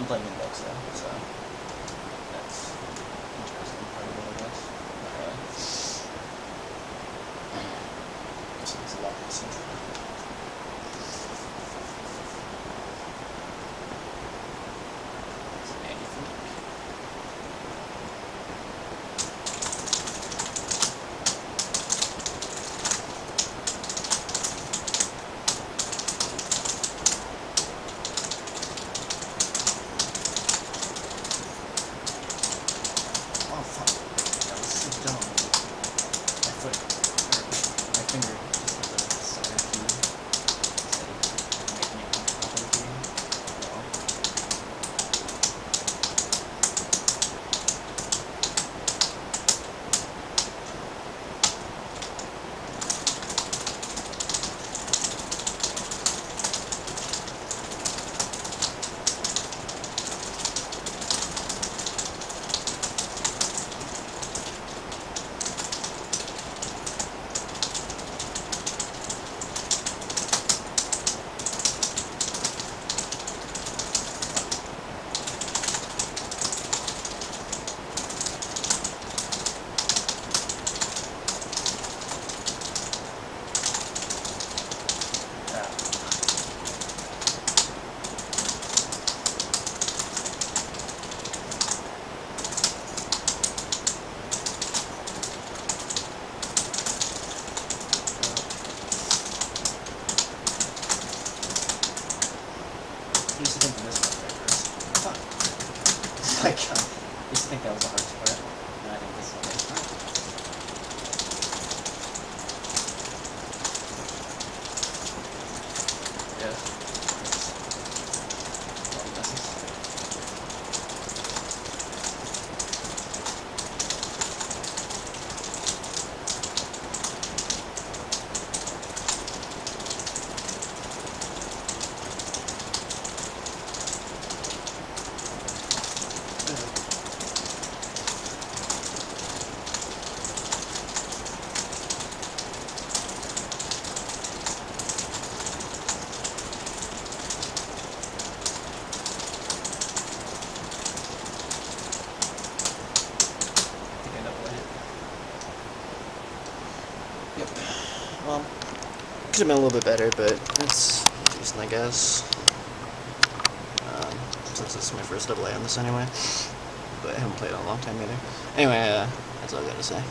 I'm playing Index though, so that's interesting part of it, I guess. This makes a lot more sense. Could have been a little bit better, but it's decent, I guess. Since this is my first double A on this anyway, but I haven't played in a long time either. Anyway, that's all I got to say.